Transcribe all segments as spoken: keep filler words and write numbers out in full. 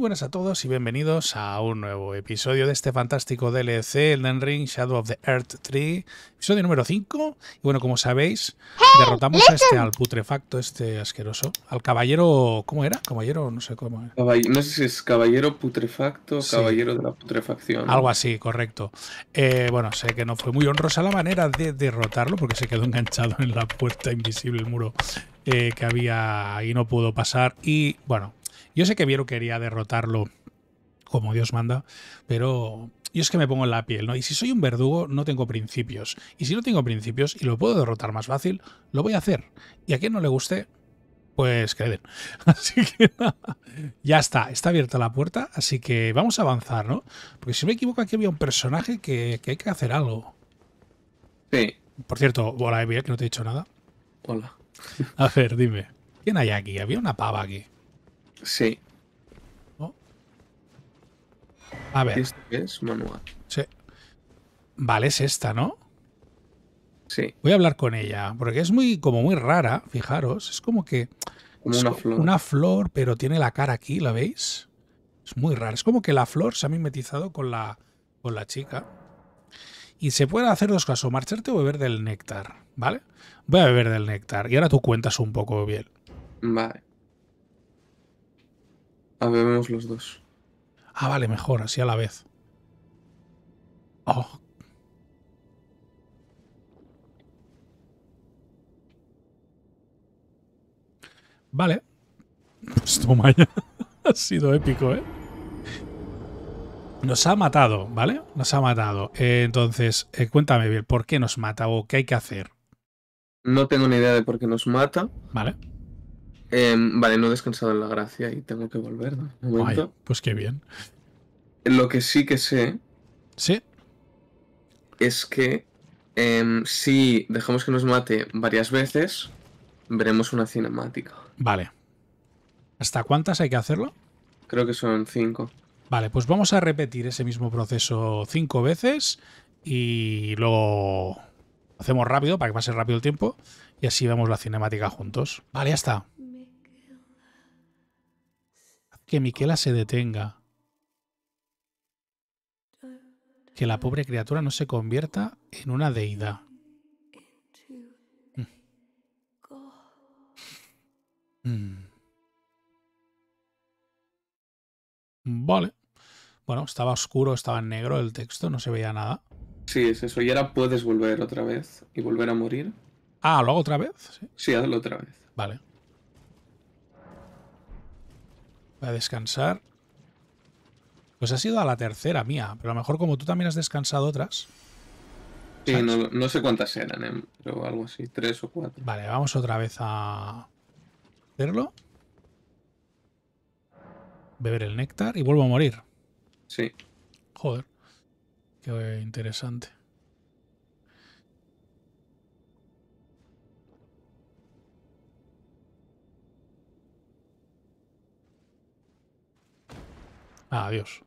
buenas a todos y bienvenidos a un nuevo episodio de este fantástico D L C Elden Ring, Shadow of the Erdtree, episodio número cinco. Y bueno, como sabéis, hey, derrotamos listen. a este, al putrefacto, este asqueroso, al caballero, ¿cómo era? Caballero, no sé cómo era. Caball no sé si es caballero putrefacto, sí. Caballero de la putrefacción. Algo así, correcto. Eh, bueno, sé que no fue muy honrosa la manera de derrotarlo, porque se quedó enganchado en la puerta invisible, el muro eh, que había y no pudo pasar. Y bueno, yo sé que Bieru quería derrotarlo como Dios manda, pero yo es que me pongo en la piel, ¿no? Y si soy un verdugo, no tengo principios. Y si no tengo principios y lo puedo derrotar más fácil, lo voy a hacer. Y a quien no le guste, pues creen. Así que nada, ya está. Está abierta la puerta, así que vamos a avanzar, ¿no? Porque si me equivoco, aquí había un personaje que, que hay que hacer algo. Sí. Por cierto, hola, Ymir, que no te he dicho nada. Hola. A ver, dime. ¿Quién hay aquí? Había una pava aquí. Sí. ¿No? A ver. Este es manual. Sí. Vale, es esta, ¿no? Sí. Voy a hablar con ella, porque es muy como muy rara, fijaros. Es como que... Como una flor. Una flor, pero tiene la cara aquí, ¿la veis? Es muy rara. Es como que la flor se ha mimetizado con la, con la chica. Y se pueden hacer dos cosas, o marcharte o beber del néctar, ¿vale? Voy a beber del néctar. Y ahora tú cuentas un poco bien. Vale. A ver, vemos los dos. Ah, vale, mejor, así a la vez. Oh. Vale. Pues toma ya. Ha sido épico, ¿eh? Nos ha matado, ¿vale? Nos ha matado. Eh, entonces, eh, cuéntame bien, ¿por qué nos mata o qué hay que hacer? No tengo ni idea de por qué nos mata. Vale. Eh, vale, no he descansado en la gracia y tengo que volver, ¿no? Un momento. Ay, pues qué bien. Lo que sí que sé... ¿Sí? Es que eh, si dejamos que nos mate varias veces, veremos una cinemática. Vale. ¿Hasta cuántas hay que hacerlo? Creo que son cinco. Vale, pues vamos a repetir ese mismo proceso cinco veces y luego hacemos rápido para que pase rápido el tiempo y así vemos la cinemática juntos. Vale, ya está. Que Miquella se detenga. Que la pobre criatura no se convierta en una deidad. Mm. Vale. Bueno, estaba oscuro, estaba en negro el texto, no se veía nada. Sí, es eso. Y ahora puedes volver otra vez y volver a morir. Ah, ¿lo hago otra vez? Sí, sí, hazlo otra vez. Vale. Voy a descansar. Pues ha sido a la tercera mía. Pero a lo mejor como tú también has descansado otras. Sí, no, no sé cuántas eran, ¿eh? Pero algo así, tres o cuatro. Vale, vamos otra vez a hacerlo. Beber el néctar y vuelvo a morir. Sí. Joder. Qué interesante. Adiós.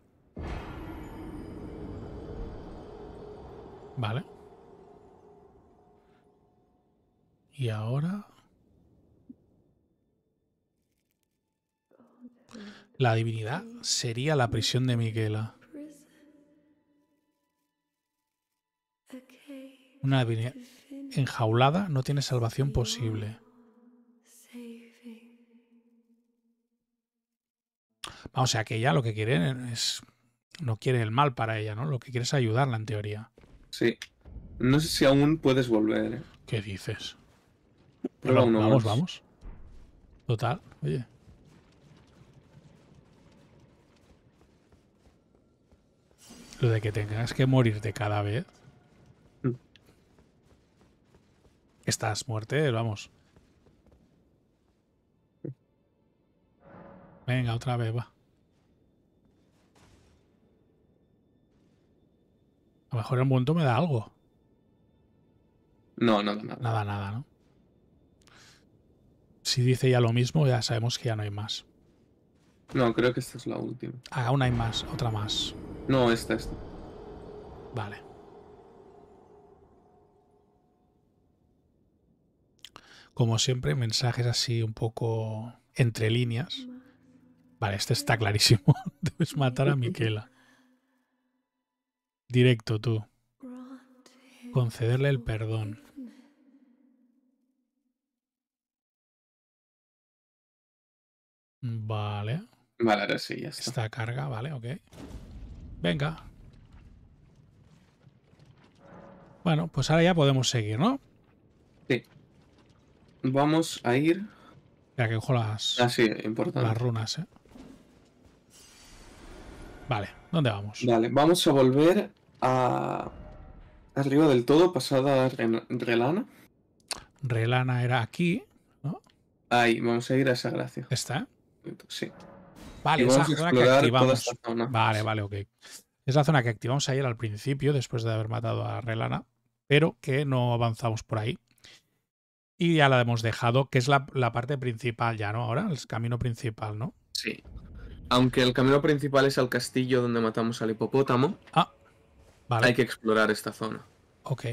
Vale. Y ahora... La divinidad sería la prisión de Miquella. Una divinidad enjaulada no tiene salvación posible. O sea, que ella lo que quiere es... No quiere el mal para ella, ¿no? Lo que quiere es ayudarla, en teoría. Sí. No sé si aún puedes volver, ¿eh? ¿Qué dices? Pero vamos, vamos, vamos. Total, oye. Lo de que tengas que morirte cada vez. Mm. Estás muerte, vamos. Venga, otra vez, va. A lo mejor en un momento me da algo. No, no, nada. Nada, nada, ¿no? Si dice ya lo mismo, ya sabemos que ya no hay más. No, creo que esta es la última. Ah, aún hay más, otra más. No, esta, esta. Vale. Como siempre, mensajes así un poco entre líneas. Vale, este está clarísimo. Debes matar a Miquella. Directo, tú. Concederle el perdón. Vale. Vale, ahora sí, ya está. Esta carga, vale, ok. Venga. Bueno, pues ahora ya podemos seguir, ¿no? Sí. Vamos a ir... Ya que cojo las... Ah, sí, importante. Las runas, ¿eh? Vale, ¿dónde vamos? Vale, vamos a volver a... Arriba del todo, pasada Rellana. Rellana era aquí, ¿no? Ahí, vamos a ir a esa gracia. ¿Está? Sí. Vale, esa zona que activamos. Zona. Vale, vale, ok. Es la zona que activamos ayer al principio, después de haber matado a Rellana, pero que no avanzamos por ahí. Y ya la hemos dejado, que es la, la parte principal ya, ¿no? Ahora, el camino principal, ¿no? Sí. Aunque el camino principal es al castillo donde matamos al hipopótamo. Ah, vale. Hay que explorar esta zona. Ok.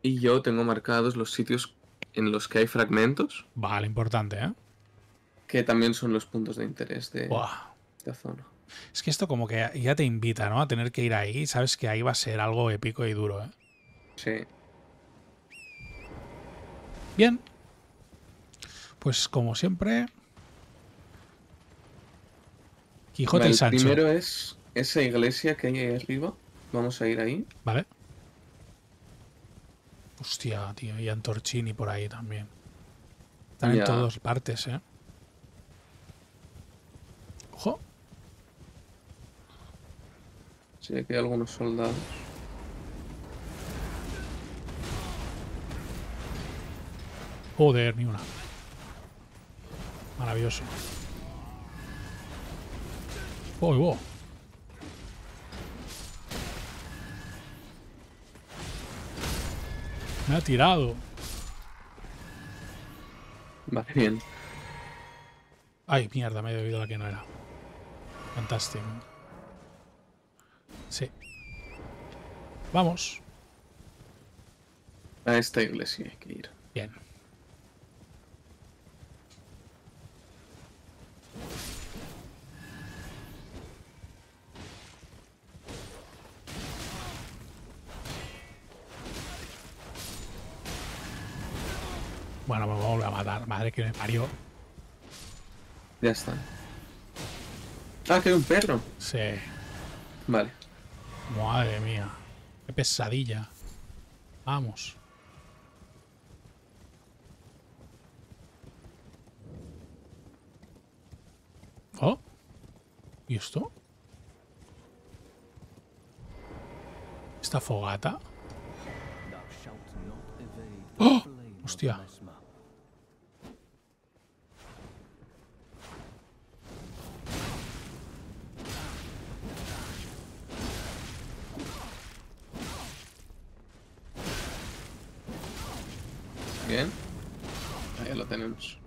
Y yo tengo marcados los sitios en los que hay fragmentos. Vale, importante, ¿eh? Que también son los puntos de interés de esta zona. Es que esto como que ya te invita, ¿no? A tener que ir ahí. Sabes que ahí va a ser algo épico y duro, ¿eh? Sí. Bien. Pues como siempre... Quijote vale, y Sancho. El primero es esa iglesia que hay ahí arriba. Vamos a ir ahí. Vale. Hostia, tío, y Antorchini por ahí también. Están ya en todas partes, ¿eh? Ojo. Sí, aquí hay algunos soldados. Joder, ni una. Maravilloso. Oh, wow. Me ha tirado. Vale, bien. Ay, mierda, me he bebido la que no era. Fantástico. Sí. Vamos. A esta iglesia hay que ir. Bien. Bueno, me voy a matar. Madre que me parió. Ya está. Ah, que hay un perro. Sí. Vale. Madre mía. Qué pesadilla. Vamos. Oh. ¿Y esto? ¿Esta fogata? ¡Oh! Hostia. Bien, ahí lo tenemos.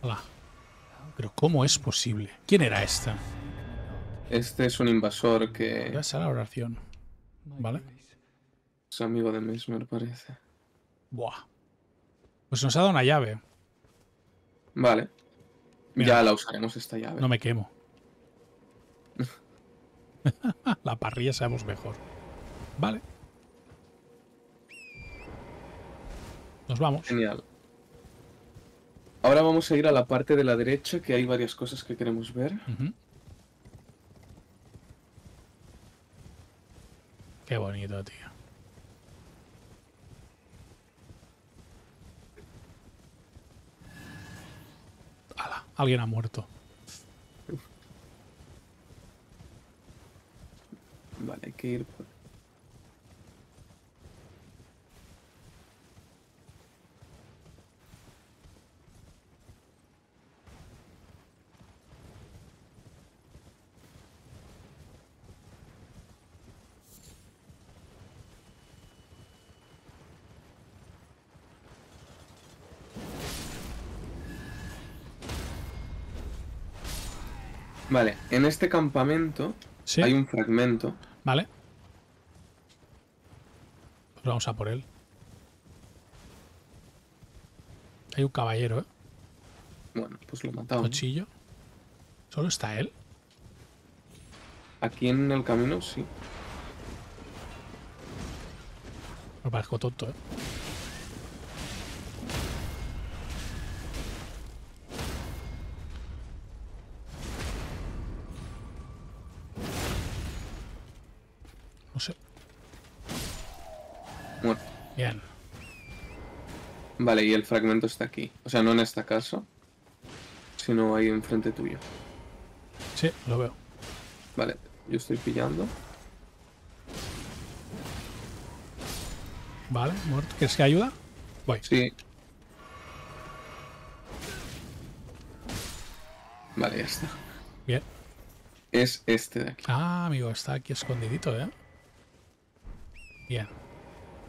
Hola. Pero ¿cómo es posible? ¿Quién era esta? Este es un invasor que... Ya será la oración. ¿Vale? Es amigo de Mesmer, parece. Buah. Pues nos ha dado una llave. Vale. Mira, ya la usaremos esta llave. No me quemo. La parrilla sabemos mejor. Vale. Nos vamos. Genial. Ahora vamos a ir a la parte de la derecha, que hay varias cosas que queremos ver. Uh-huh. Qué bonito, tío. ¡Hala! Alguien ha muerto. Vale, hay que ir por... Vale, en este campamento, ¿sí?, hay un fragmento. Vale. Pues vamos a por él. Hay un caballero, ¿eh? Bueno, pues lo matamos. Cuchillo. ¿Solo está él? Aquí en el camino, sí. Me parezco tonto, ¿eh? No sé. Bueno. Bien. Vale, y el fragmento está aquí. O sea, no en esta casa, sino ahí enfrente tuyo. Sí, lo veo. Vale, yo estoy pillando. Vale, muerto. ¿Quieres que ayuda? Voy. Sí. Vale, ya está. Bien. Es este de aquí. Ah, amigo, está aquí escondidito, ¿eh? Bien.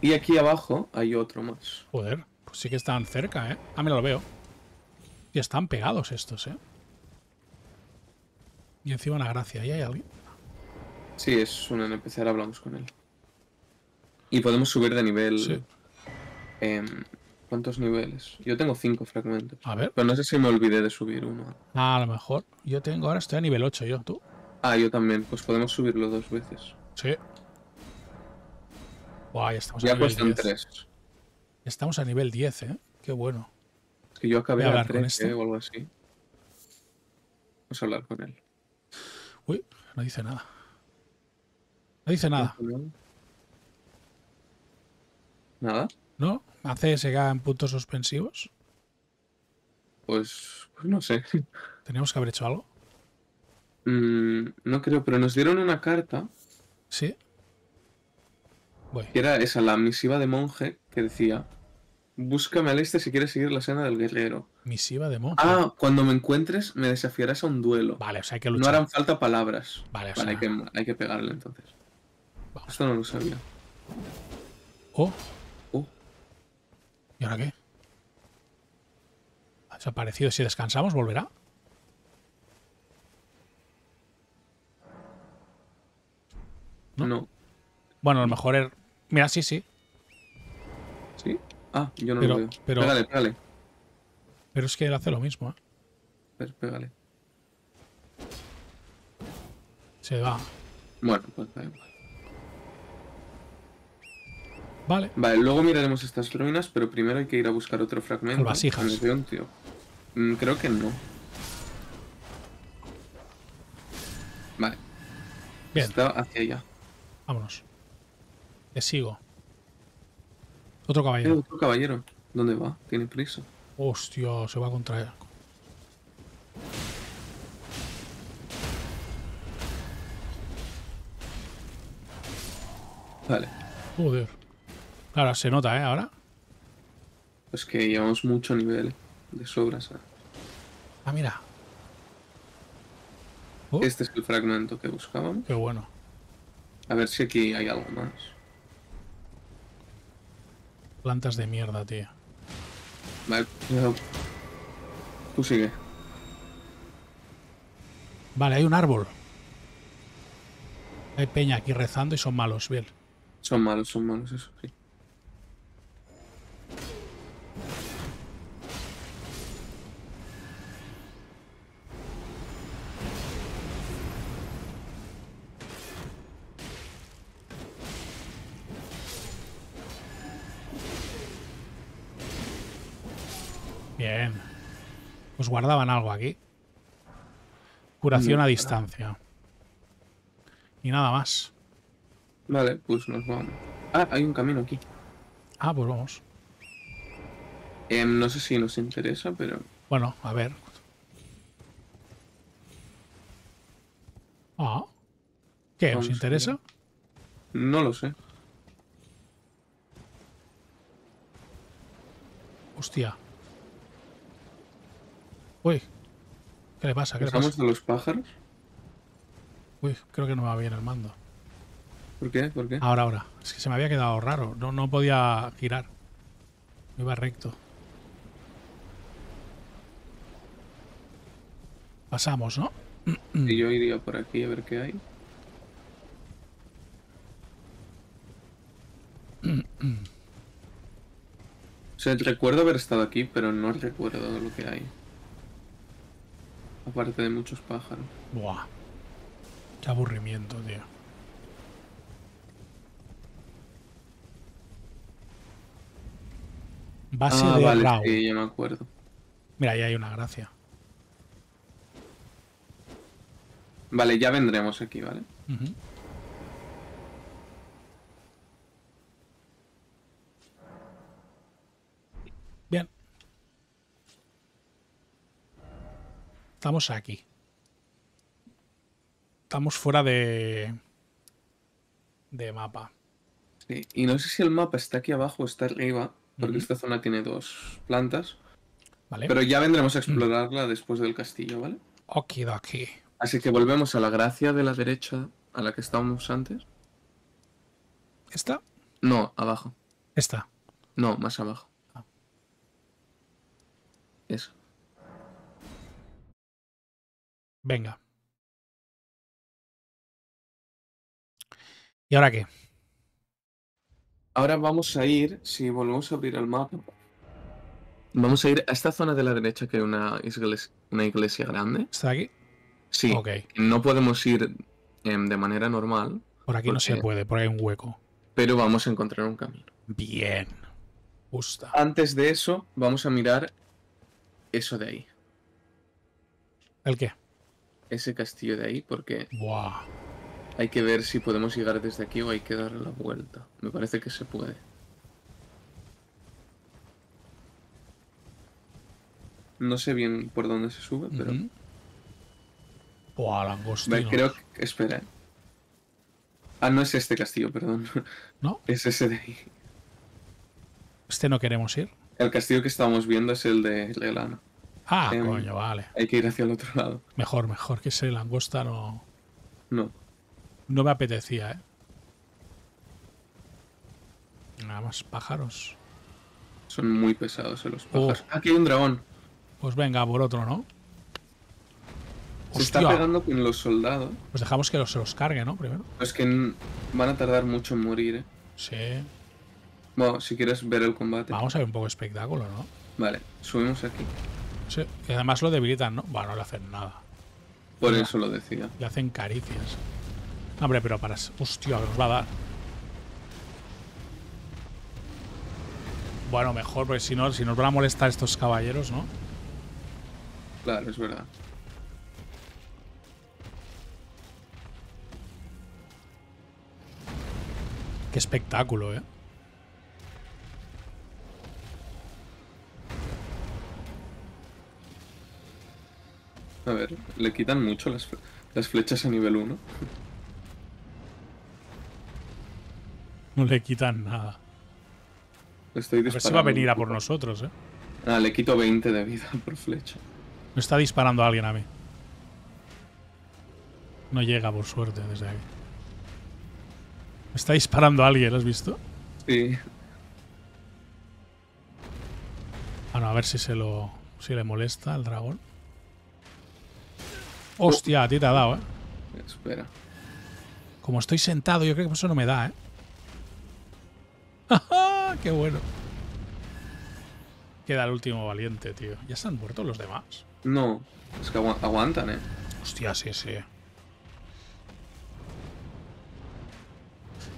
Y aquí abajo hay otro más. Joder, pues sí que están cerca, ¿eh? Ah, mira, lo veo. Y están pegados estos, ¿eh? Y encima una gracia. ¿Ahí hay alguien? Sí, es un N P C. Ahora hablamos con él. Y podemos subir de nivel... Sí. Eh, ¿Cuántos niveles? Yo tengo cinco fragmentos. A ver. Pero no sé si me olvidé de subir uno. Ah, a lo mejor. Yo tengo... Ahora estoy a nivel ocho yo. ¿Tú? Ah, yo también. Pues podemos subirlo dos veces. Sí. Guay, estamos a nivel diez. Ya cuestan tres. Estamos a nivel diez, ¿eh? Qué bueno. Es que yo acabé a tres o algo así. Vamos a hablar con él. Uy, no dice nada. No dice nada. ¿Nada? ¿No? ¿Hace ese en puntos suspensivos? Pues, pues no sé. ¿Teníamos que haber hecho algo? Mm, no creo, pero nos dieron una carta. ¿Sí? Voy. Que era esa, la misiva de monje, que decía... Búscame al este si quieres seguir la escena del guerrero. Misiva de monje. Ah, cuando me encuentres me desafiarás a un duelo. Vale, o sea, hay que luchar. No harán falta palabras. Vale, o vale, sea... hay, que, hay que pegarle entonces. Vamos. Esto no lo sabía. Oh. Oh. ¿Y ahora qué? Ha desaparecido. Si descansamos, volverá. No. no. Bueno, a lo mejor... Er... Mira, sí, sí. ¿Sí? Ah, yo no pero, lo veo. Pero, pégale, pégale. Pero es que él hace lo mismo, ¿eh? Pues pégale. Se va. Bueno, pues da igual. Vale. Vale, luego miraremos estas ruinas, pero primero hay que ir a buscar otro fragmento. Con vasijas. Tío. Mm, creo que no. Vale. Bien. Está hacia allá. Vámonos. Te sigo. Otro caballero. Otro caballero. ¿Dónde va? Tiene prisa. Hostia, se va a contraer. Vale. Joder. Ahora se nota, ¿eh? Ahora. Pues que llevamos mucho nivel de sobras. ¿Eh? Ah, mira. Oh. Este es el fragmento que buscábamos. Qué bueno. A ver si aquí hay algo más. Plantas de mierda, tío. Vale, tú sigue. Vale, hay un árbol. Hay peña aquí rezando y son malos, bien. Son malos, son malos, eso sí. Bien. Pues guardaban algo aquí. Curación a distancia. Y nada más. Vale, pues nos vamos. Ah, hay un camino aquí. Ah, pues vamos. Eh, no sé si nos interesa, pero... Bueno, a ver. Ah. ¿Qué? ¿Nos interesa? No lo sé. Hostia. Uy, ¿qué le pasa? ¿Qué le pasa? ¿Pasamos a los pájaros? Uy, creo que no me va bien el mando. ¿Por qué? ¿Por qué? Ahora, ahora. Es que se me había quedado raro. No, no podía girar. Me iba recto. Pasamos, ¿no? Y yo iría por aquí a ver qué hay. sea, recuerdo haber estado aquí, pero no recuerdo lo que hay. Aparte de muchos pájaros. Buah. Qué aburrimiento, tío. Base ah, de vale, Rao. Sí, ya me acuerdo. Mira, ahí hay una gracia. Vale, ya vendremos aquí, ¿vale? Uh-huh. Bien. Estamos aquí. Estamos fuera de... de mapa. Sí, y no sé si el mapa está aquí abajo o está arriba, porque uh-huh. esta zona tiene dos plantas. Vale. Pero ya vendremos a explorarla uh-huh. después del castillo, ¿vale? Okidoki. Así que volvemos a la gracia de la derecha a la que estábamos antes. ¿Esta? No, abajo. ¿Esta? No, más abajo. Ah. Eso. Venga. ¿Y ahora qué? Ahora vamos a ir, si volvemos a abrir el mapa, vamos a ir a esta zona de la derecha que hay una iglesia, una iglesia grande. ¿Está aquí? Sí, okay. No podemos ir eh, de manera normal. Por aquí porque... no se puede, por ahí hay un hueco. Pero vamos a encontrar un camino. Bien. Justa. Antes de eso, vamos a mirar eso de ahí. ¿El qué? Ese castillo de ahí, porque wow. hay que ver si podemos llegar desde aquí o hay que darle la vuelta. Me parece que se puede. No sé bien por dónde se sube, pero... Mm-hmm. Buah, langostinos. Creo que... Espera. Ah, no es este castillo, perdón. ¿No? Es ese de ahí. ¿Este no queremos ir? El castillo que estábamos viendo es el de Rellana. Ah, eh, coño, vale. Hay que ir hacia el otro lado. Mejor, mejor que ese langosta no... No. No me apetecía, ¿eh? Nada más pájaros. Son muy pesados los pájaros. Oh. Aquí hay un dragón. Pues venga, por otro, ¿no? Se Hostia. Está pegando con los soldados. Pues dejamos que los, se los cargue, ¿no? Primero. Es que van a tardar mucho en morir, ¿eh? Sí. Bueno, si quieres ver el combate. Vamos a ver un poco de espectáculo, ¿no? Vale, subimos aquí. Sí, que además lo debilitan, ¿no? Bueno, no le hacen nada. Por eso lo decía. Le hacen caricias. Hombre, pero para... Hostia, nos va a dar. Bueno, mejor, porque si no, si nos van a molestar estos caballeros, ¿no? Claro, es verdad. Qué espectáculo, ¿eh? A ver, le quitan mucho las, fle las flechas a nivel uno. No le quitan nada. Estoy disparando. A ver si va a venir a por nosotros, ¿eh? Ah, le quito veinte de vida por flecha. Me está disparando a alguien a mí. No llega, por suerte, desde aquí. Me está disparando a alguien, ¿lo has visto? Sí. Bueno, a ver si se lo... si le molesta al dragón. Hostia, a ti te ha dado, ¿eh? Espera. Como estoy sentado, yo creo que eso no me da, ¿eh? ¡Ja! ¡Qué bueno! Queda el último valiente, tío. ¿Ya están muertos los demás? No, es que agu aguantan, ¿eh? Hostia, sí, sí.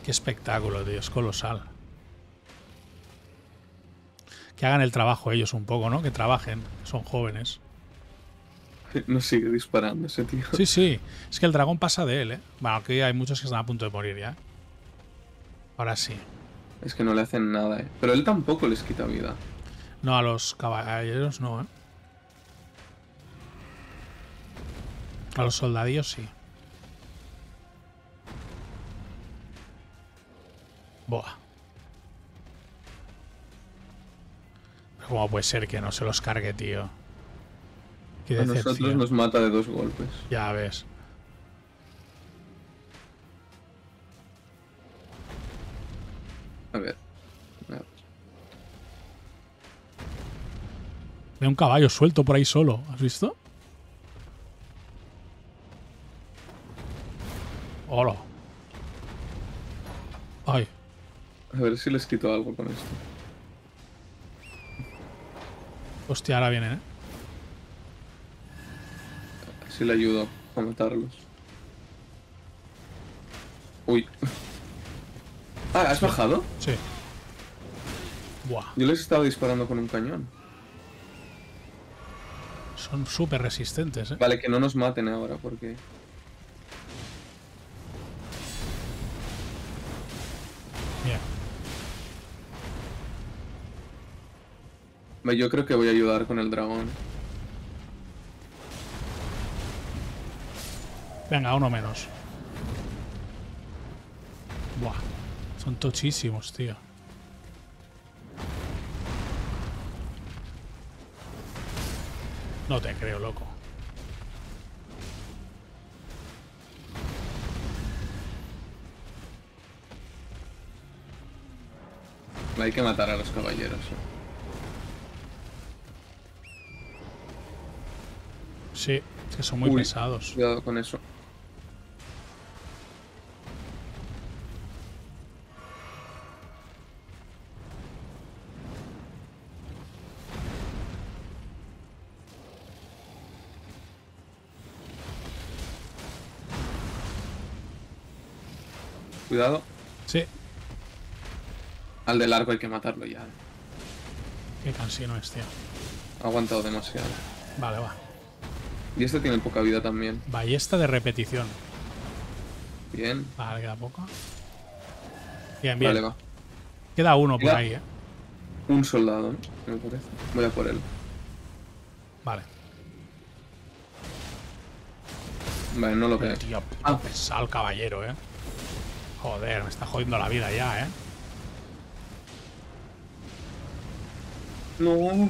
Qué espectáculo, tío. Es colosal. Que hagan el trabajo ellos un poco, ¿no? Que trabajen. Son jóvenes. No sigue disparando ese tío. Sí, sí. Es que el dragón pasa de él, ¿eh? Bueno, aquí hay muchos que están a punto de morir ya. Ahora sí. Es que no le hacen nada, ¿eh? Pero él tampoco les quita vida. No, a los caballeros no, ¿eh? A los soldadillos sí. Buah. Pero ¿cómo puede ser que no se los cargue, tío? Qué decepción. A nosotros nos mata de dos golpes. Ya ves. A ver. A ver. Veo un caballo suelto por ahí solo. ¿Has visto? Hola. Ay. A ver si les quito algo con esto. Hostia, ahora viene, ¿eh? Si le ayudo a matarlos. Uy. Ah, ¿has sí. bajado? Sí. Buah. Yo les he estado disparando con un cañón. Son súper resistentes, ¿eh? Vale, que no nos maten ahora, porque... Bien. Yo creo que voy a ayudar con el dragón. Venga, uno menos. Buah. Son tochísimos, tío. No te creo, loco. Hay que matar a los caballeros. Sí, es que son muy Uy, pesados. Cuidado con eso. Cuidado. Sí. Al del arco hay que matarlo ya. Qué cansino es, tío. Ha aguantado demasiado. Vale, va. Y este tiene poca vida también. Ballesta de repetición. Bien. Vale, queda poca. Bien, bien. Vale, va. Queda uno queda por ahí, eh. Un soldado, ¿eh? Me parece. Voy a por él. Vale. Vale, no lo creo. Tío, puto ah. pesado el caballero, eh. Joder, me está jodiendo la vida ya, ¿eh? No.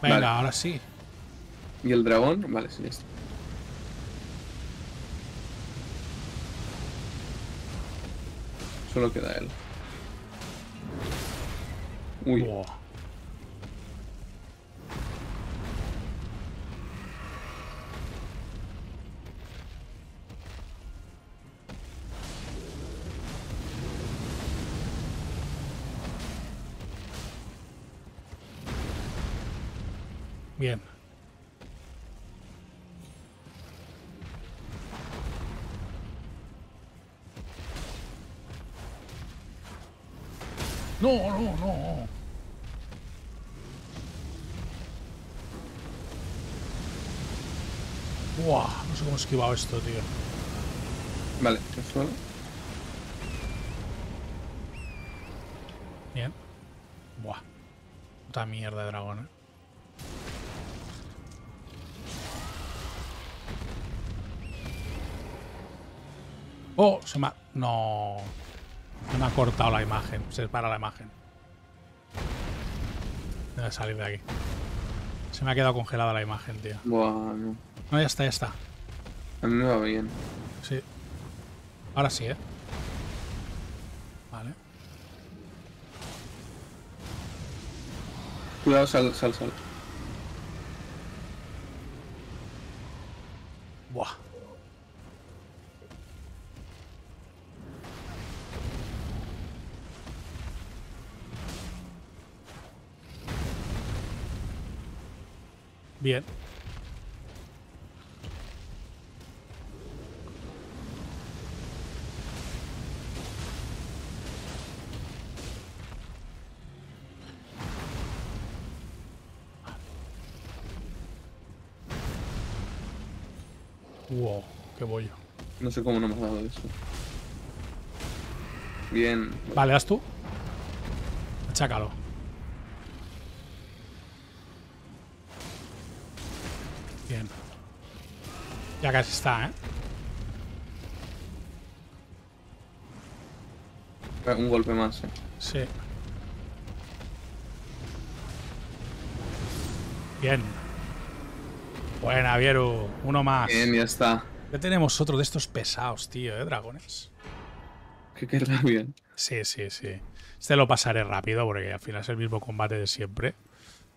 Venga, vale. Ahora sí. ¿Y el dragón? Vale, sí, listo. Solo queda él. Uy. Wow. Bien. No, no, no. Buah, no sé cómo he esquivado esto, tío. Vale, el suelo. Bien. Buah. Puta mierda de dragón, eh. Oh, se me ha... No... Se me ha cortado la imagen. Se para la imagen. Debe salir de aquí. Se me ha quedado congelada la imagen, tío. Buah, no. No, ya está, ya está. A mí me va bien. Sí. Ahora sí, ¿eh? Vale. Cuidado, sal, sal, sal. Buah. Bien. Wow, qué bollo. No sé cómo no me has dado eso. Bien. Vale, haz tú. Achácalo. Bien. Ya casi está, ¿eh? Un golpe más, ¿eh? Sí. Bien. Buena, Bieru. Uno más. Bien, ya está. Ya tenemos otro de estos pesados, tío, ¿eh? Dragones. Que queda bien. Sí, sí, sí. Este lo pasaré rápido porque al final es el mismo combate de siempre.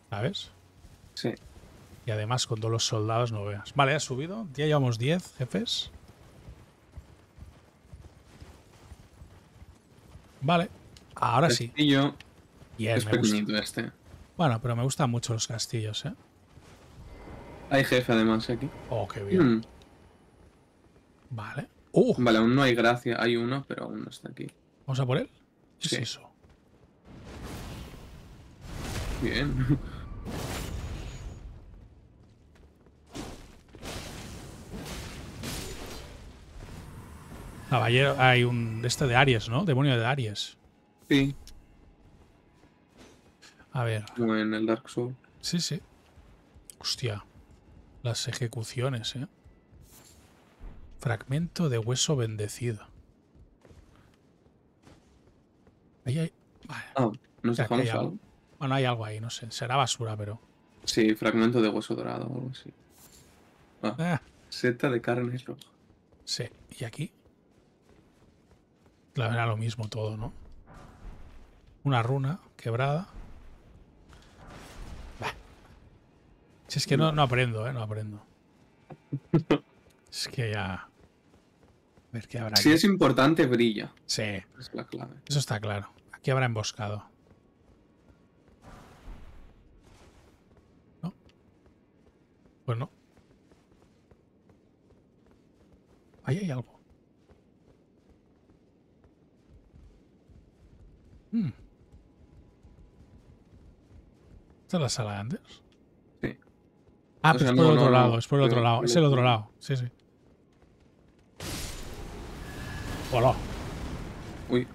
¿Sabes? Sí. Y además con todos los soldados no veas. Vale, ha subido. Ya llevamos diez jefes. Vale, ahora sí. Castillo yes, es pequeñito este. Bueno, pero me gustan mucho los castillos, ¿eh? Hay jefe además aquí. Oh, qué bien. Mm. Vale. Uh. Vale, aún no hay gracia. Hay uno, pero aún no está aquí. ¿Vamos a por él? ¿Qué sí. es eso? Bien. Caballero, hay un... Este de Aries, ¿no? Demonio de Aries. Sí. A ver. Como en el Dark Souls. Sí, sí. Hostia. Las ejecuciones, ¿eh? Fragmento de hueso bendecido. Ahí hay... Vale. Ah, ¿no se juega algo? Bueno, hay algo ahí, no sé. Será basura, pero... Sí, fragmento de hueso dorado o algo así. Ah. Ah. Seta de carne roja. Sí. ¿Y aquí? Claro, era lo mismo todo, ¿no? Una runa quebrada. Bah. Si es que no, no aprendo, ¿eh? No aprendo. Es que ya... A ver qué habrá. Si aquí es importante, brilla. Sí. Es la clave. Eso está claro. Aquí habrá emboscado. ¿No? Pues no. Ahí hay algo. Hmm. ¿Esta es la sala de antes? Sí. Ah, pero es por el otro lado, es por el otro lado, es el otro lado, sí, sí. ¡Hola! Uy.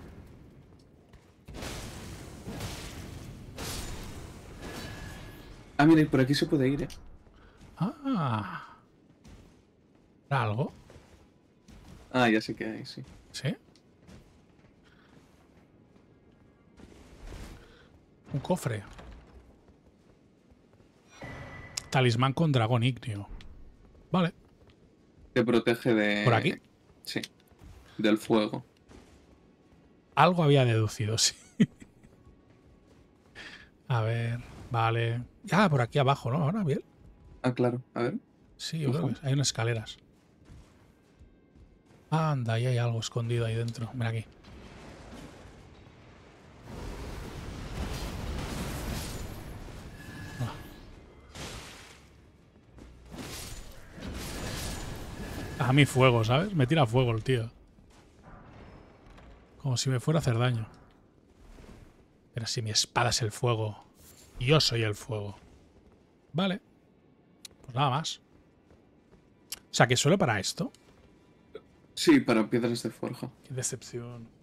Ah, mira, por aquí se puede ir, ¿eh? Ah. ¿Era algo? Ah, ya sé que hay, sí. ¿Sí? Un cofre. Talismán con dragón ígneo. Vale. Te protege de... ¿Por aquí? Sí. Del fuego. Algo había deducido, sí. A ver, vale. Ah, por aquí abajo, ¿no? Ahora bien. Ah, claro. A ver. Sí, yo creo que hay unas escaleras. Anda, ahí hay algo escondido ahí dentro. Mira aquí. A mí fuego, ¿sabes? Me tira fuego el tío. Como si me fuera a hacer daño. Pero si mi espada es el fuego. Yo soy el fuego. Vale. Pues nada más. O sea, que solo para esto. Sí, para piedras de forja. Qué decepción.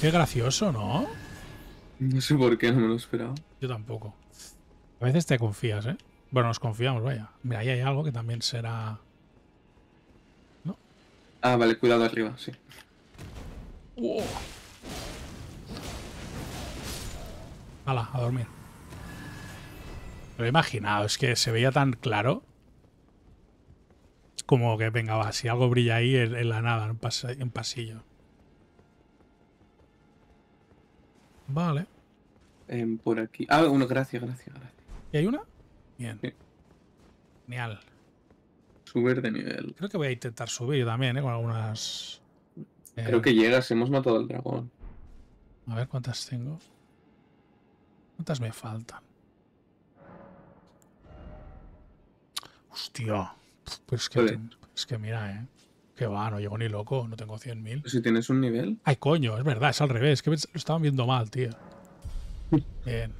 Qué gracioso, ¿no? No sé por qué, no me lo esperaba. Yo tampoco. A veces te confías, ¿eh? Bueno, nos confiamos, vaya. Mira, ahí hay algo que también será... ¿No? Ah, vale, cuidado arriba, sí. ¡Wow! Hala, a dormir. Lo he imaginado, es que se veía tan claro. Es como que, venga, va, si algo brilla ahí en, en la nada, en pas- en pasillo. Vale. Eh, por aquí. Ah, uno, gracias, gracias, gracias. ¿Y hay una? Bien. Sí. Genial. Subir de nivel. Creo que voy a intentar subir yo también, ¿eh? Con algunas... Eh... Creo que llegas, hemos matado al dragón. A ver cuántas tengo. ¿Cuántas me faltan? Hostia. Pues que vale. ten... Es que mira, ¿eh? Que va, no llego ni loco, no tengo cien mil. Si tienes un nivel. Ay, coño, es verdad, es al revés, que lo estaban viendo mal, tío. Bien.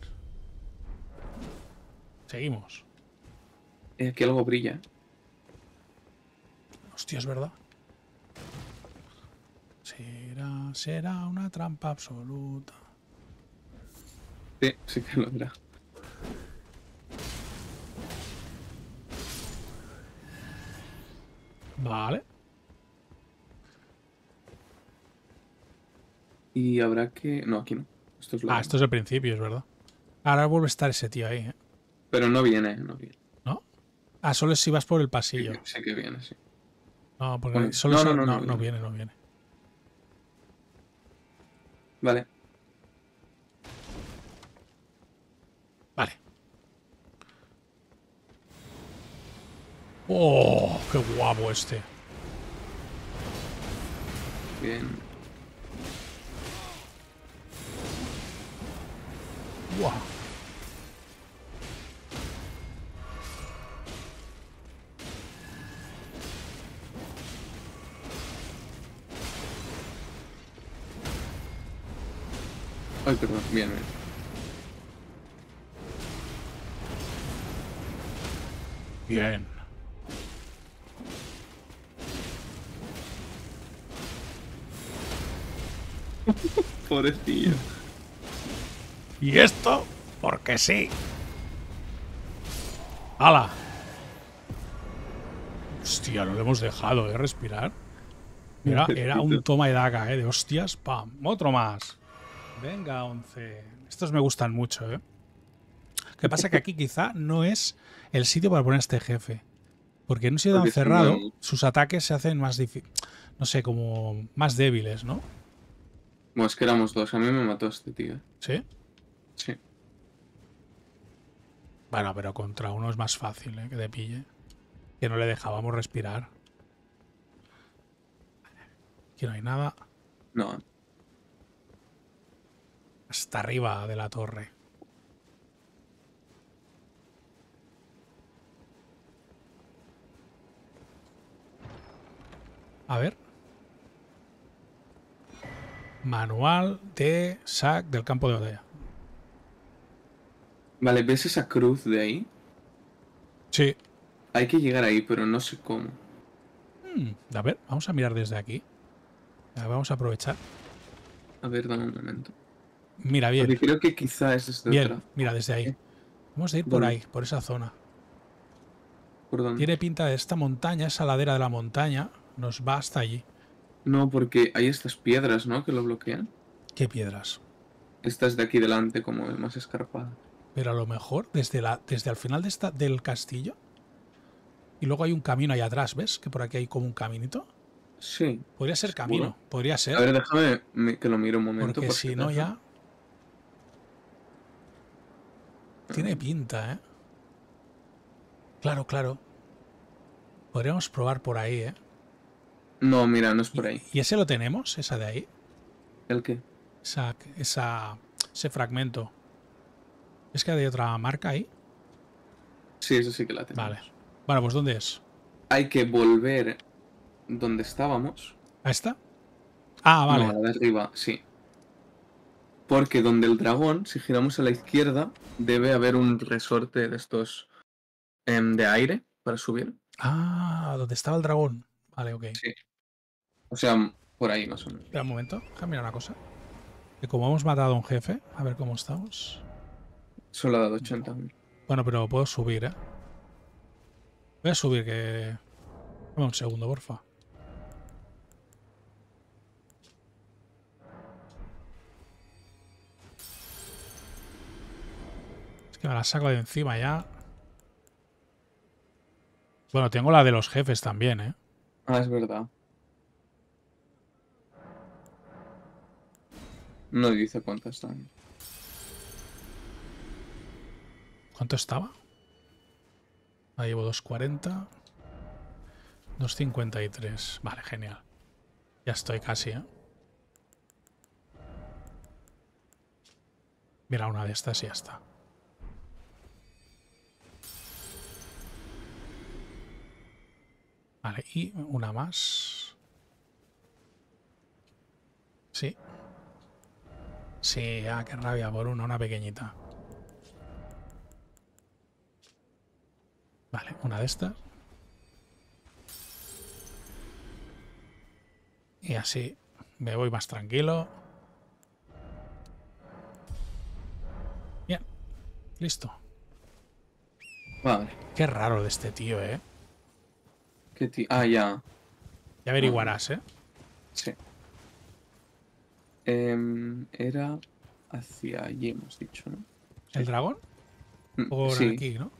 Seguimos. Eh, aquí algo brilla. Hostia, es verdad. Será, será una trampa absoluta. Sí, sí que lo verá. Vale. Y habrá que... No, aquí no. Esto es lo ah, mismo. Esto es el principio, es verdad. Ahora vuelve a estar ese tío ahí, ¿eh? Pero no viene, no viene. ¿No? Ah, solo es si vas por el pasillo. Sí, sí que viene, sí. No, porque bueno, solo no, no, no, no, no, no, no viene, viene, no viene. Vale. Vale. ¡Oh! ¡Qué guapo este! Bien. ¡Guau! Ay, perdón, bien, bien. Bien. Pobrecillo. Y esto, porque sí. ¡Hala! Hostia, no lo hemos dejado de respirar. Era, era un toma y daga, eh, de hostias. ¡Pam! Otro más. Venga, once. Estos me gustan mucho, ¿eh? Lo que pasa es que aquí quizá no es el sitio para poner a este jefe. Porque en un sitio tan cerrado, no... sus ataques se hacen más difíciles. No sé, como más débiles, ¿no? Bueno, es que éramos dos. A mí me mató este tío. ¿Sí? Sí. Bueno, pero contra uno es más fácil, ¿eh? Que te pille. Que no le dejábamos respirar. Aquí no hay nada. No. Hasta arriba de la torre. A ver. Manual de sac del campo de batalla. Vale, ¿ves esa cruz de ahí? Sí. Hay que llegar ahí, pero no sé cómo. Hmm, a ver, vamos a mirar desde aquí. A ver, vamos a aprovechar. A ver, dame un momento. Mira, bien. Porque creo que quizá es desde bien, otra. Mira, desde ahí. Vamos a ir por ¿Dónde? Ahí, por esa zona. ¿Por dónde? Tiene pinta de esta montaña, esa ladera de la montaña, nos va hasta allí. No, porque hay estas piedras, ¿no? Que lo bloquean. ¿Qué piedras? Estas de aquí delante, como más escarpada. Pero a lo mejor desde, la, desde el final de esta, del castillo. Y luego hay un camino ahí atrás, ¿ves? Que por aquí hay como un caminito. Sí. Podría ser ¿seguro? Camino, podría ser. A ver, déjame que lo miro un momento. Porque, porque si no ya... Tiene pinta, ¿eh? Claro, claro. Podríamos probar por ahí, ¿eh? No, mira, no es por ahí. ¿Y ese lo tenemos? ¿Esa de ahí? ¿El qué? Esa, esa, ese fragmento. ¿Es que hay otra marca ahí? Sí, eso sí que la tenemos. Vale. Bueno, pues ¿dónde es? Hay que volver donde estábamos. ¿A esta? Ah, vale. No, la de arriba, sí. Porque donde el dragón, si giramos a la izquierda, debe haber un resorte de estos eh, de aire para subir. Ah, donde estaba el dragón. Vale, ok. Sí. O sea, por ahí más o menos. Espera un momento, déjame mirar una cosa. Que como hemos matado a un jefe, a ver cómo estamos. Solo ha dado ochenta mil. Bueno, pero puedo subir, ¿eh? Voy a subir, que... Dame un segundo, porfa. Que me la saco de encima ya. Bueno, tengo la de los jefes también, ¿eh? Ah, es verdad. No dice cuánto están. ¿Cuánto estaba? Ahí llevo doscientos cuarenta. doscientos cincuenta y tres. Vale, genial. Ya estoy casi, ¿eh? Mira, una de estas y ya está. Vale, y una más. Sí. Sí, ah, qué rabia, por una, una pequeñita. Vale, una de estas. Y así me voy más tranquilo. Bien, listo. Vale. Qué raro de este tío, ¿eh? Ah, ya. Ya averiguarás, ¿eh? Sí. Eh, era hacia allí, hemos dicho, ¿no? ¿El dragón? Por sí. Aquí, ¿no?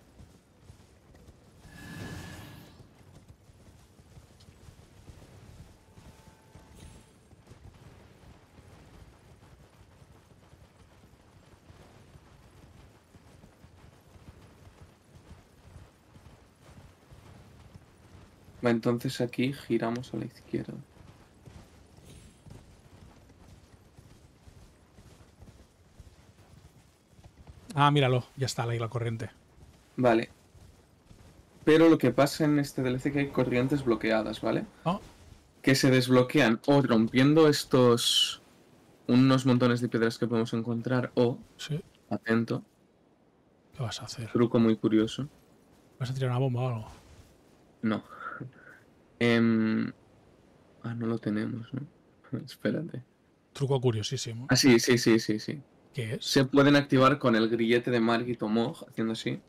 Entonces aquí giramos a la izquierda. Ah, míralo, ya está ahí la corriente. Vale. Pero lo que pasa en este D L C es que hay corrientes bloqueadas, ¿vale? Oh. Que se desbloquean o rompiendo estos... unos montones de piedras que podemos encontrar o... Sí. Atento. ¿Qué vas a hacer? Truco muy curioso. ¿Vas a tirar una bomba o algo? No. eh... Ah, no lo tenemos, ¿no? Espérate. Truco curiosísimo. Ah, sí, sí, sí, sí, sí. ¿Qué es? Se pueden activar con el grillete de Margit o Mog, haciendo así.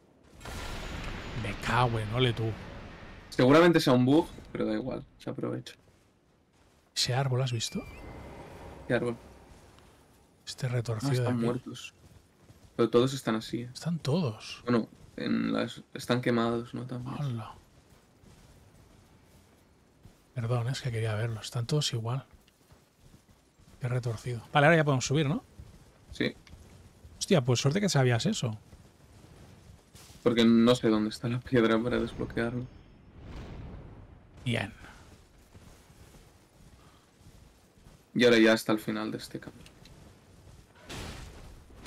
Me cago en ole tú. Seguramente sea un bug, pero da igual, se aprovecha. ¿Ese árbol has visto? ¿Qué árbol? Este retorcido. Ah, están de muertos. Pero todos están así. ¿eh? Están todos. Bueno, en las... están quemados, ¿no? También. Hola. Perdón, es que quería verlo. Están todos igual. Qué retorcido. Vale, ahora ya podemos subir, ¿no? Sí. Hostia, pues suerte que sabías eso. Porque no sé dónde está la piedra para desbloquearlo. Bien. Y ahora ya hasta el final de este camino.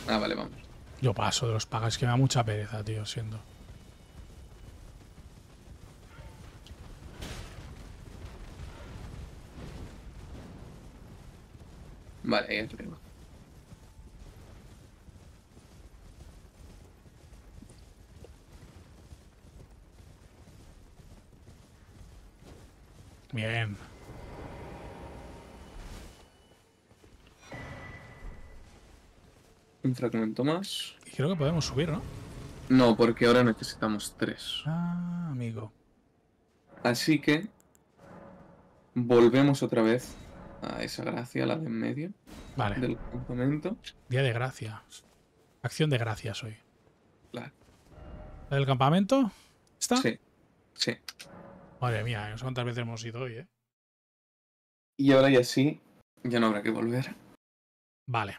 Ah, vale, vamos. Yo paso de los pagas, que me da mucha pereza, tío, siendo. Vale, ahí arriba. Bien. Un fragmento más. Y creo que podemos subir, ¿no? No, porque ahora necesitamos tres. Ah, amigo. Así que... volvemos otra vez a esa gracia, la de en medio. Vale. Del campamento. Día de gracia. Acción de gracias hoy. Claro. ¿La del campamento? ¿Está? Sí. Sí. Madre mía, no sé cuántas veces hemos ido hoy, ¿eh? Y ahora ya sí, ya no habrá que volver. Vale.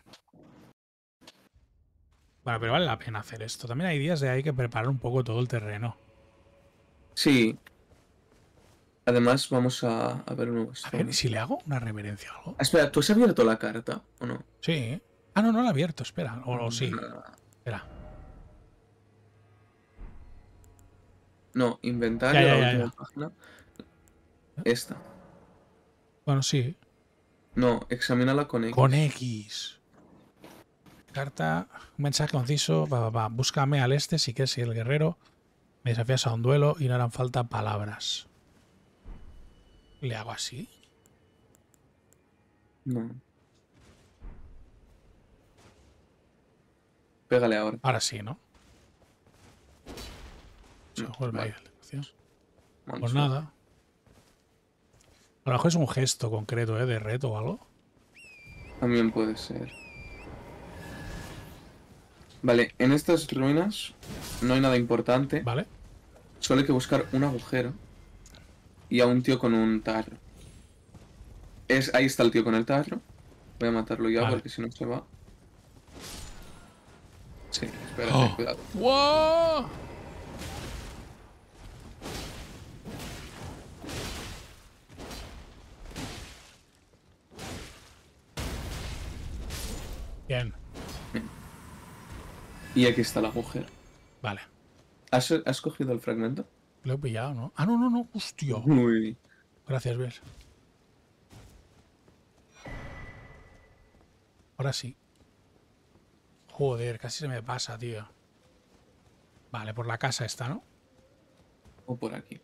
Bueno, pero vale la pena hacer esto. También hay días de ahí que preparar un poco todo el terreno. Sí. Además vamos a, a ver unos... A ver, ¿y si le hago una reverencia o algo? Ah, espera, ¿tú has abierto la carta o no? Sí. Ah, no, no la he abierto, espera. O, o sí. Espera. No, inventario, ya, ya, ya, la última ya. página. Esta. Bueno, sí. No, examínala con X. Con X. Carta, un mensaje conciso. Va, va, va. Búscame al este si quieres ser el guerrero. Me desafías a un duelo y no harán falta palabras. ¿Le hago así? No. Pégale ahora. Ahora sí, ¿no? No, vale. Pues nada. A lo mejor es un gesto concreto, ¿eh? De reto o algo. También puede ser. Vale, en estas ruinas no hay nada importante. Vale. Solo hay que buscar un agujero y a un tío con un tarro. Es, ahí está el tío con el tarro. Voy a matarlo ya, vale, porque si no se va. Sí, espérate, oh. cuidado. ¡Wow! Bien. Y aquí está la mujer. Vale. ¿Has, ¿Has cogido el fragmento? Lo he pillado, ¿no? Ah, no, no, no. Hostia. Uy. Gracias, Bel. Ahora sí. Joder, casi se me pasa, tío. Vale, por la casa está, ¿no? O por aquí.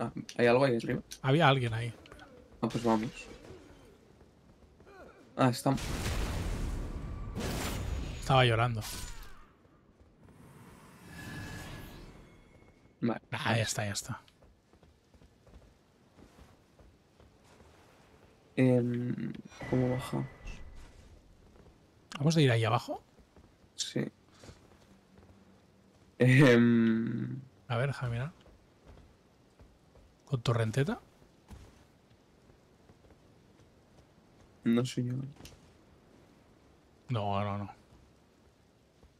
Ah, ¿hay algo ahí arriba? Había alguien ahí. Ah, pues vamos. Ah, está... Estaba llorando. Vale. Ah, ya está, ya está. Eh, ¿Cómo bajamos? ¿Vamos a ir ahí abajo? Sí. Eh, a ver, déjame mirar. ¿Con torrenteta? No, señor. No, no, no.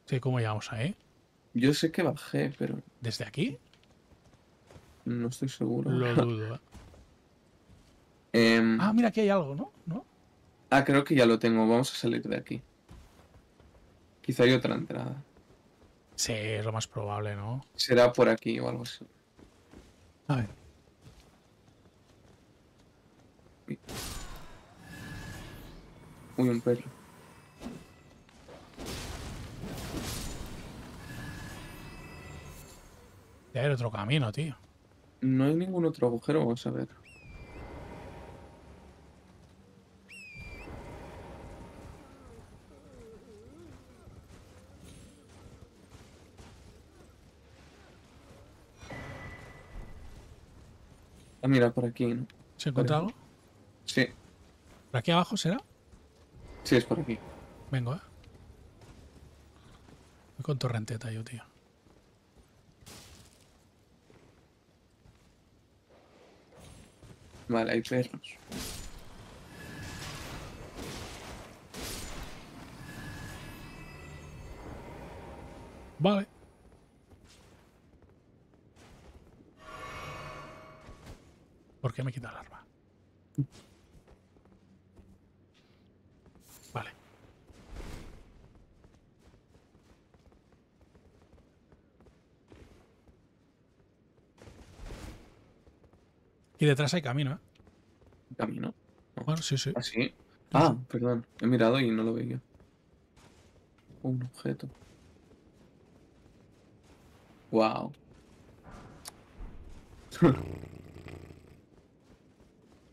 Sí, ¿cómo llegamos ahí? Yo sé que bajé, pero... ¿Desde aquí? No estoy seguro. Lo dudo. eh, ah, mira, aquí hay algo, ¿no? ¿no? Ah, creo que ya lo tengo. Vamos a salir de aquí. Quizá hay otra entrada. Sí, es lo más probable, ¿no? Será por aquí o algo así. A ver. Uy, Uy un perro. Debe haber otro camino, tío. No hay ningún otro agujero, vamos a ver. Ah, mira, por aquí, ¿no? ¿Se encuentra algo? Sí. ¿Por aquí abajo será? Sí, es por aquí. Vengo, eh. Voy con torrenteta yo, tío. Vale, hay perros. Vale. ¿Por qué me quita el arma? Vale. Y detrás hay camino, ¿eh? ¿Camino? No. Bueno, sí, sí. ¿Ah, sí? Ah, perdón. He mirado y no lo veía. Un objeto. Wow.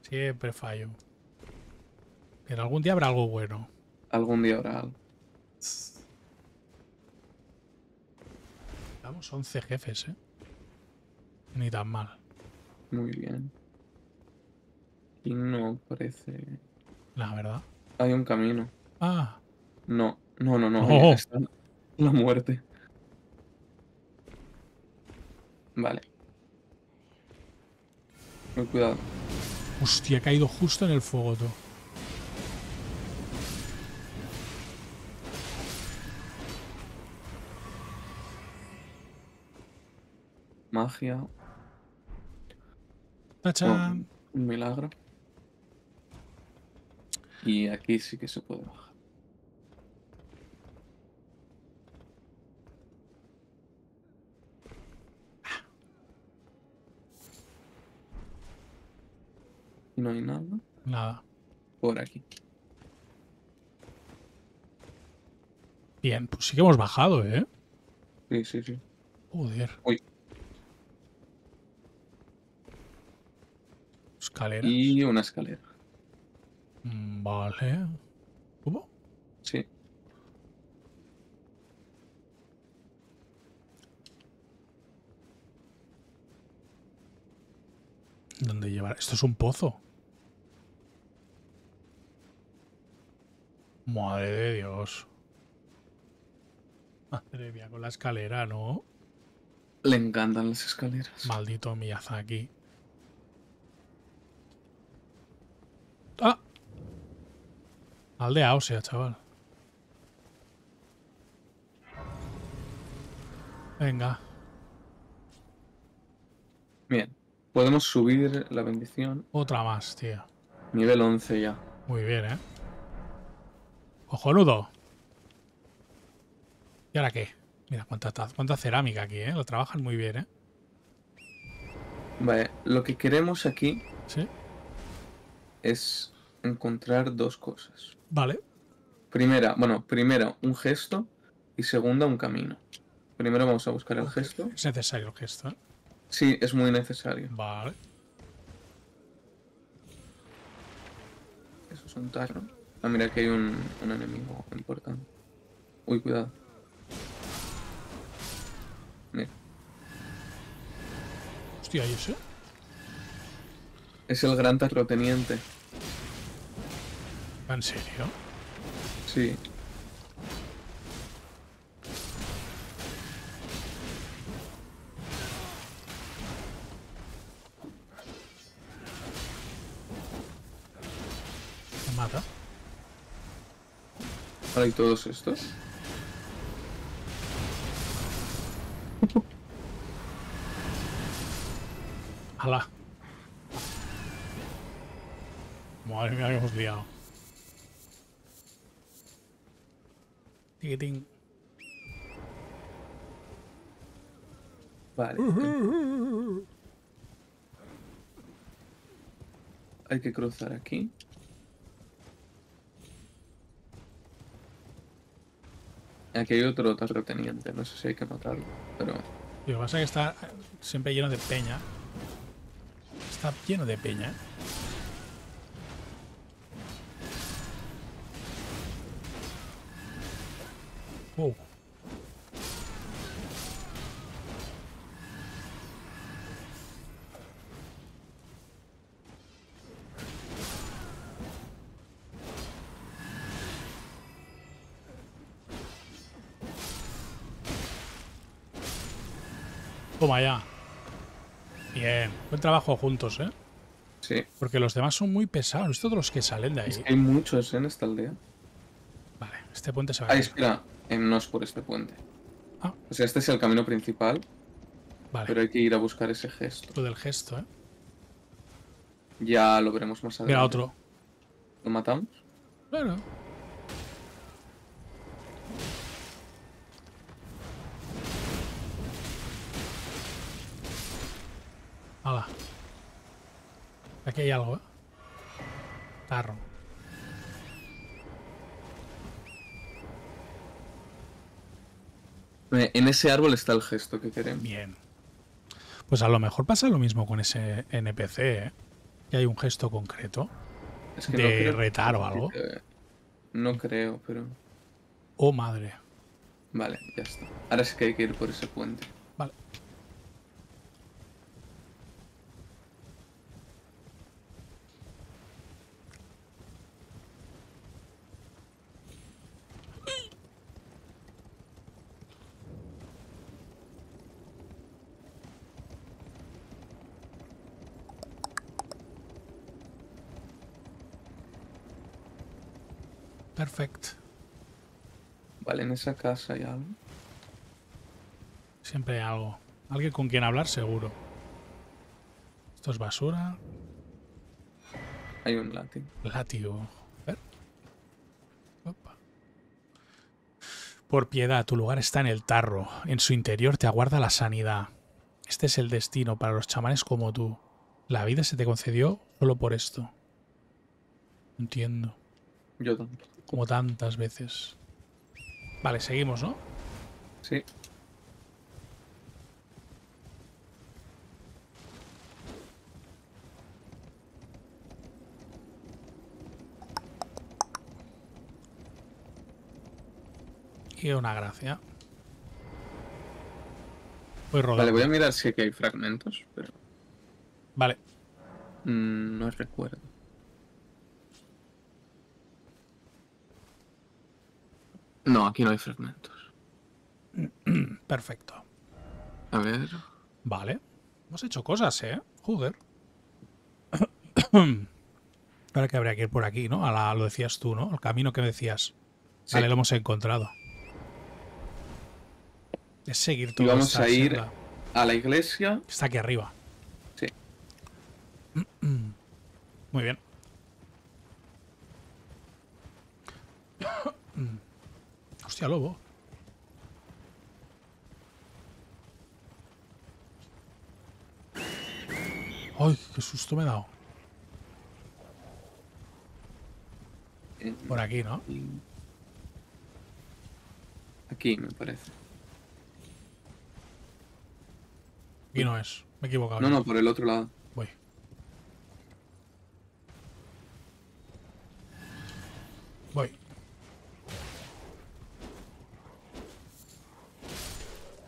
Siempre fallo. Pero algún día habrá algo bueno. Algún día habrá algo. Vamos, once jefes, ¿eh? Ni tan mal. Muy bien. Y no parece... La verdad. Hay un camino. Ah. No, no, no, no. Oh. Está la muerte. Vale. Muy cuidado. Hostia, ha caído justo en el fuego, tú. Magia. ¡Tachán! Oh, un milagro. Y aquí sí que se puede bajar. No hay nada. Nada. Por aquí. Bien, pues sí que hemos bajado, ¿eh? Sí, sí, sí. Joder. Uy. Escalera. Y una escalera. Vale. ¿Cómo? Sí. ¿Dónde llevar? Esto es un pozo. Madre de Dios. Madre mía, con la escalera, ¿no? Le encantan las escaleras. Maldito Miyazaki. ¡Ah! Aldea ósea, chaval. Venga. Bien. Podemos subir la bendición. Otra más, tío. Nivel once ya. Muy bien, ¿eh? ¡Cojonudo! ¿Y ahora qué? Mira, cuánta, cuánta cerámica aquí, ¿eh? Lo trabajan muy bien, ¿eh? Vale, lo que queremos aquí... ¿Sí? Es encontrar dos cosas. Vale. Primera, bueno, primero un gesto y segunda un camino. Primero vamos a buscar el gesto. Es necesario el gesto, ¿eh? Sí, es muy necesario. Vale. Eso es un tarro. Ah, mira, que hay un, un enemigo importante. Uy, cuidado. Mira. Hostia, ¿y ese? Es el gran tarroteniente. ¿En serio? Sí. ¿Me mata? Ahora hay todos estos. Ala. Madre mía, que hemos liado. Ticketing. Vale. Uh-huh. Hay que cruzar aquí. Aquí hay otro terrateniente, no sé si hay que matarlo, pero... Lo que pasa es que está siempre lleno de peña. Está lleno de peña. Wow. Toma ya. Bien. Buen trabajo juntos, ¿eh? Sí. Porque los demás son muy pesados. ¿No es todos los que salen de ahí? Es que hay muchos, ¿eh? En esta aldea. Vale. Este puente se va a... Ahí, espera. Eh, no es por este puente. Ah. O sea, este es el camino principal. Vale. Pero hay que ir a buscar ese gesto. Lo del gesto, ¿eh? Ya lo veremos más adelante. Mira, otro. ¿Lo matamos? Claro. Hala. Aquí hay algo, ¿eh? Tarro. En ese árbol está el gesto que queremos. Bien. Pues a lo mejor pasa lo mismo con ese N P C, ¿eh? Que hay un gesto concreto. Es que de no creo retar o algo. No creo, pero... Oh, madre. Vale, ya está. Ahora sí que hay que ir por ese puente. Vale. Perfecto. Vale, en esa casa hay algo. Siempre hay algo. Alguien con quien hablar seguro. Esto es basura. Hay un látigo. Látigo. A ver. Opa. Por piedad, tu lugar está en el tarro. En su interior te aguarda la sanidad. Este es el destino para los chamanes como tú. La vida se te concedió solo por esto. Entiendo. Yo tampoco. Como tantas veces. Vale, seguimos, ¿no? Sí. Y una gracia. Voy rodando. Vale, voy a mirar si aquí hay fragmentos, pero... Vale. Mm, no recuerdo. No, aquí no hay fragmentos. Perfecto. A ver... Vale. Hemos hecho cosas, ¿eh? Joder. Ahora que habría que ir por aquí, ¿no? A la, lo decías tú, ¿no? El camino que decías. Sí. Vale, lo hemos encontrado. Es seguir todo. Y vamos a ir senda. A la iglesia. Está aquí arriba. Sí. Muy bien. Hostia, lobo. Ay, qué susto me he dado. Por aquí, ¿no? Aquí, me parece. Aquí no es. Me he equivocado. No, no, por el otro lado. Voy. Voy.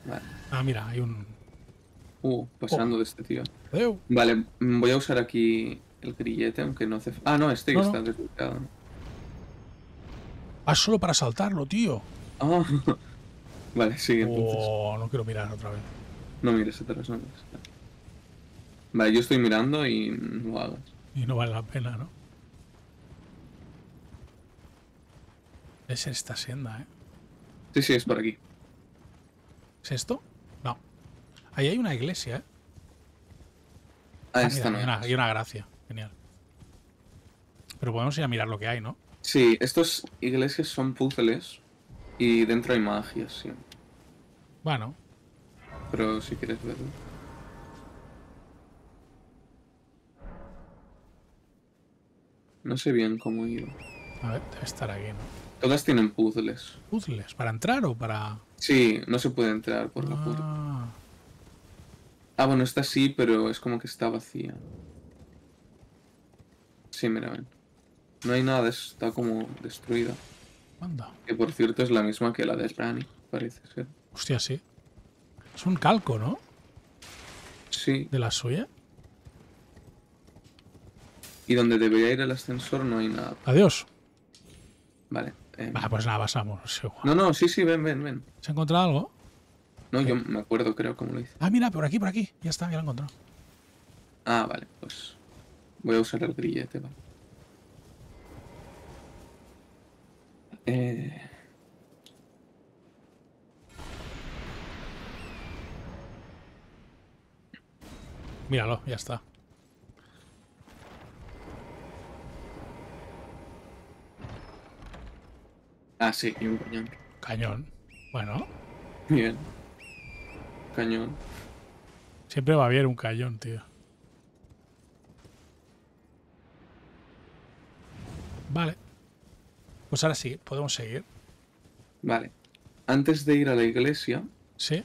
Vale. Ah, mira, hay un... Uh, pasando oh. de este tío. Adeu. Vale, voy a usar aquí el grillete, aunque no hace... Ah, no, este no, está no. desbloqueado. Ah, solo para saltarlo, tío. Ah. Vale, sigue. Sí, oh, no quiero mirar otra vez. No mires atrás, no mires. Vale, yo estoy mirando y no hagas. Y no vale la pena, ¿no? Es esta senda, ¿eh? Sí, sí, es por aquí. ¿Es esto? No. Ahí hay una iglesia, ¿eh? Ah, esta no. Una, y una gracia. Genial. Pero podemos ir a mirar lo que hay, ¿no? Sí, estas iglesias son puzzles y dentro hay magias, sí. Bueno. Pero si quieres verlo. No sé bien cómo ir. A ver, debe estar aquí, ¿no? Todas tienen puzzles. ¿Puzzles? ¿Para entrar o para...? Sí, no se puede entrar por la puerta. Ah, ah bueno, esta sí, pero es como que está vacía. Sí, mira, ven. No hay nada, está como destruida. Anda. Que por cierto es la misma que la de Rani, parece ser. Hostia, sí. Es un calco, ¿no? Sí. ¿De la suya? Y donde debería ir el ascensor no hay nada. Adiós. Vale. Eh, vale, pues nada, pasamos. No, no, sí, sí, ven, ven, ven. ¿Se ha encontrado algo? No, ¿qué? Yo me acuerdo, creo, cómo lo hice. Ah, mira, por aquí, por aquí. Ya está, ya lo he encontrado. Ah, vale, pues... Voy a usar el grillete, vale. Eh... Míralo, ya está. Ah, sí, y un cañón. Cañón. Bueno. Bien. Cañón. Siempre va a haber un cañón, tío. Vale. Pues ahora sí, podemos seguir. Vale. Antes de ir a la iglesia... Sí.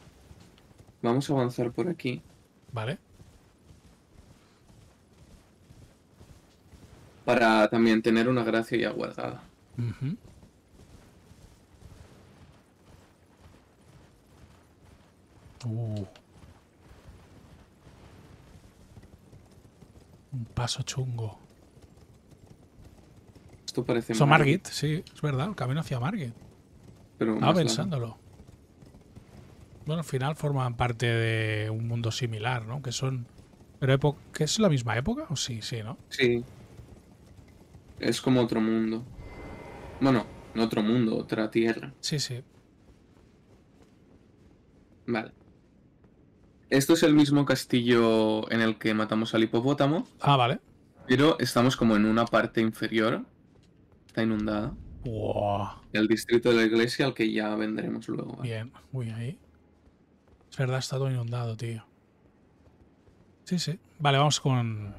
Vamos a avanzar por aquí. Vale. Para también tener una gracia ya guardada. Uh-huh. Uh. Un paso chungo. Esto parece Margit. Son Margit, sí, es verdad, el camino hacia Margit. Estaba pensándolo. Largo. Bueno, al final forman parte de un mundo similar, ¿no? Que son... Pero ¿que es la misma época? ¿O sí, sí, no? Sí. Es como otro mundo. Bueno, no otro mundo, otra tierra. Sí, sí. Vale. Esto es el mismo castillo en el que matamos al hipopótamo. Ah, vale. Pero estamos como en una parte inferior. Está inundada. Wow. El distrito de la iglesia al que ya vendremos luego. ¿Vale? Bien. Uy, ahí. Es verdad, está todo inundado, tío. Sí, sí. Vale, vamos con...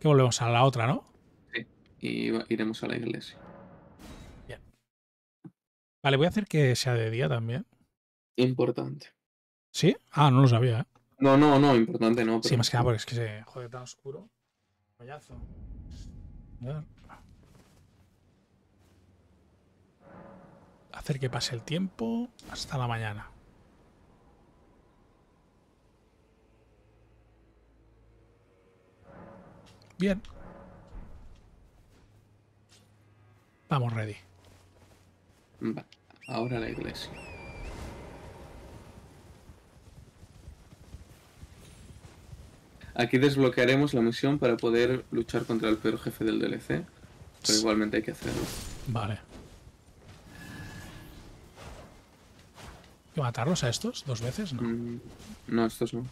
Que volvemos a la otra, ¿no? Sí. Y iremos a la iglesia. Bien. Vale, voy a hacer que sea de día también. Importante. ¿Sí? Ah, no lo sabía, ¿eh? No, no, no, importante no. Pero... Sí, más que nada porque es que se jode tan oscuro. Payazo. Hacer que pase el tiempo hasta la mañana. Bien. Vamos, ready. Vale, ahora la iglesia. Aquí desbloquearemos la misión para poder luchar contra el peor jefe del D L C. Pero igualmente hay que hacerlo. Vale. ¿Hay que matarlos a estos dos veces? No, mm, no estos no.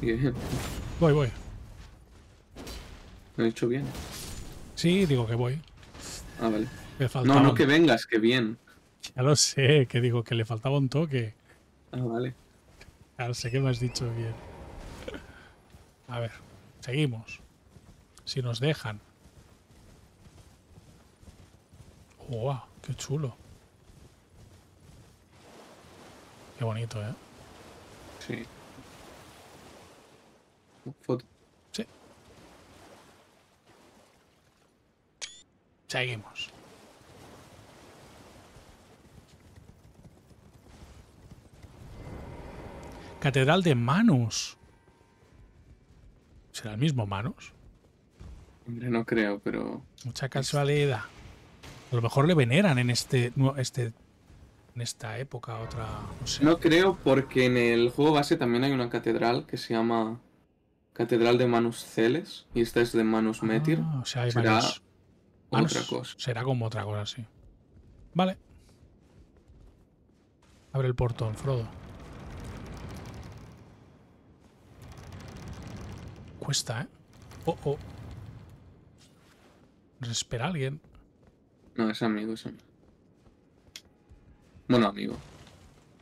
Bien. Voy, voy. Lo he hecho bien. Sí, digo que voy. Ah, vale. No, no que vengas, que bien. Ya lo sé, que digo que le faltaba un toque. Ah, vale. Claro, sé que me has dicho bien. A ver, seguimos. Si nos dejan. ¡Wow! ¡Qué chulo! Qué bonito, ¿eh? Sí. Foto. Seguimos. Catedral de Manus. ¿Será el mismo Manus? Hombre, no creo, pero... Mucha casualidad. A lo mejor le veneran en este, este en esta época, otra... No sé. No creo, porque en el juego base también hay una catedral que se llama Catedral de Manus Celes, y esta es de Manus Metir. Ah, o sea, hay varios... Manus otra cosa. Será como otra cosa, sí. Vale. Abre el portón, Frodo. Cuesta, ¿eh? Oh, oh. ¿Espera a alguien? No, es amigo, es amigo. Bueno, amigo.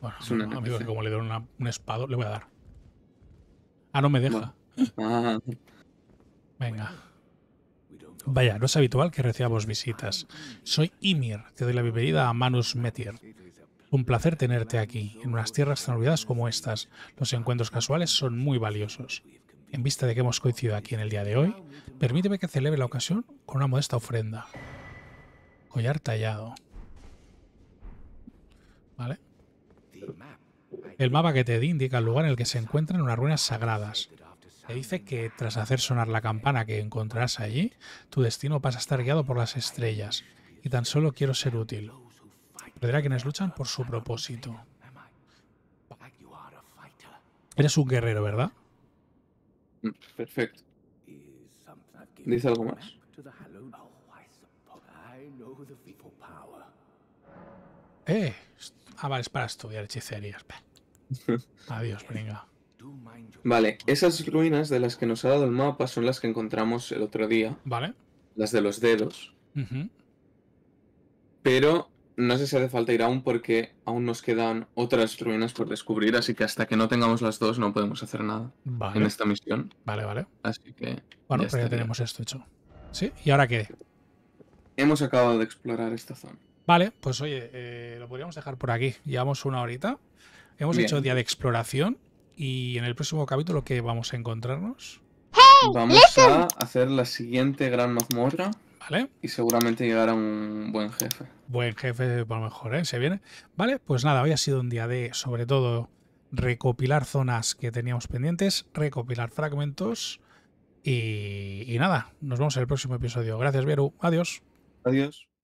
Bueno, es un no, amigo que como le doy una, un espado, le voy a dar. Ah, no me deja. Bueno. Ah. Venga. Vaya, no es habitual que recibamos visitas. Soy Ymir, te doy la bienvenida a Manus Metir. Un placer tenerte aquí, en unas tierras tan olvidadas como estas. Los encuentros casuales son muy valiosos. En vista de que hemos coincidido aquí en el día de hoy, permíteme que celebre la ocasión con una modesta ofrenda. Collar tallado. Vale. El mapa que te di indica el lugar en el que se encuentran unas ruinas sagradas. Te dice que tras hacer sonar la campana que encontrarás allí, tu destino pasa a estar guiado por las estrellas. Y tan solo quiero ser útil. Perderá a quienes luchan por su propósito. Eres un guerrero, ¿verdad? Perfecto. ¿Dice algo más? Eh. Ah, vale, es para estudiar hechicerías. Adiós, venga. Vale, esas ruinas de las que nos ha dado el mapa son las que encontramos el otro día. Vale. Las de los dedos. Uh-huh. Pero no sé si hace falta ir aún porque aún nos quedan otras ruinas por descubrir, así que hasta que no tengamos las dos no podemos hacer nada vale. en esta misión. Vale, vale. Así que... Bueno, ya pero ya tenemos esto hecho. ¿Sí? ¿Y ahora qué? Hemos acabado de explorar esta zona. Vale, pues oye, eh, lo podríamos dejar por aquí. Llevamos una horita. Hemos Bien. hecho día de exploración y en el próximo capítulo ¿qué vamos a encontrarnos? Hey, vamos listen. a hacer la siguiente gran mazmorra. ¿Vale? Y seguramente llegará un buen jefe. Buen jefe, por lo mejor, ¿eh? Se viene. Vale, pues nada, hoy ha sido un día de, sobre todo, recopilar zonas que teníamos pendientes, recopilar fragmentos y, y nada, nos vemos en el próximo episodio. Gracias, Bieru. Adiós. Adiós.